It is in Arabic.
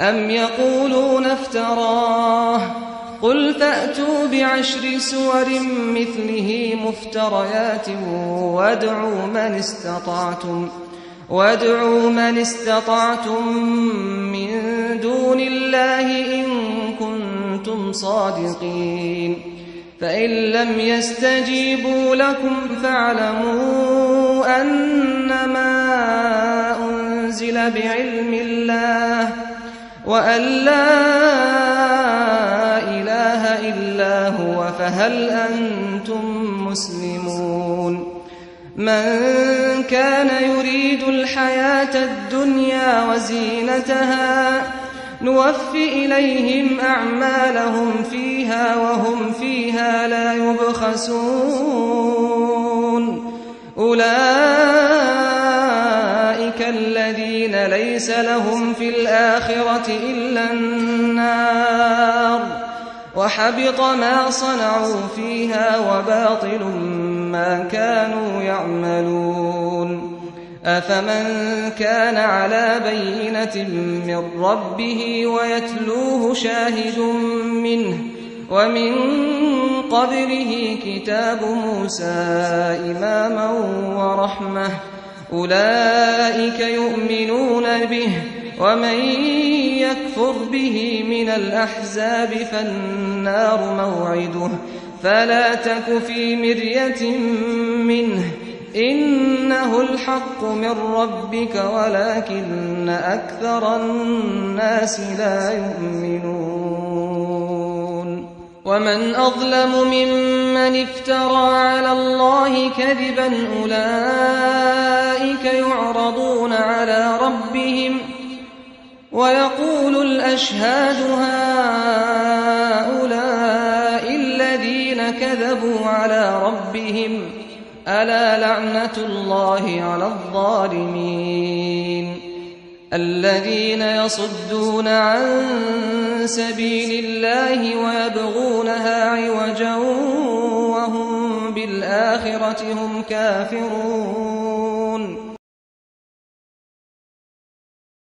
أم يقولون افتراه قل فأتوا بعشر سور مثله مفتريات وادعوا من استطعتم من دون الله إن كنتم صادقين فإن لم يستجيبوا لكم فاعلموا أنما أنزل بعلم الله وأن لا إله إلا هو فهل أنتم مسلمون من كان يريد الحياة الدنيا وزينتها نوفِ إليهم أعمالهم فيها وهم فيها لا يبخسون أولئك الذين ليس لهم في الآخرة إلا النار وحبط ما صنعوا فيها وباطل ما كانوا يعملون أفمن كان على بينة من ربه ويتلوه شاهد منه ومن قبله كتاب موسى إماما ورحمة أولئك يؤمنون به ومن يكفر به من الأحزاب فالنار موعده فلا تك في مرية منه إنه الحق من ربك ولكن أكثر الناس لا يؤمنون ومن أظلم ممن افترى على الله كذبا أولئك يعرضون على ربهم ويقول الأشهاد هؤلاء الذين كذبوا على ربهم ألا لعنة الله على الظالمين الذين يصدون عن سبيل الله ويبغونها عوجا وهم بالآخرة هم كافرون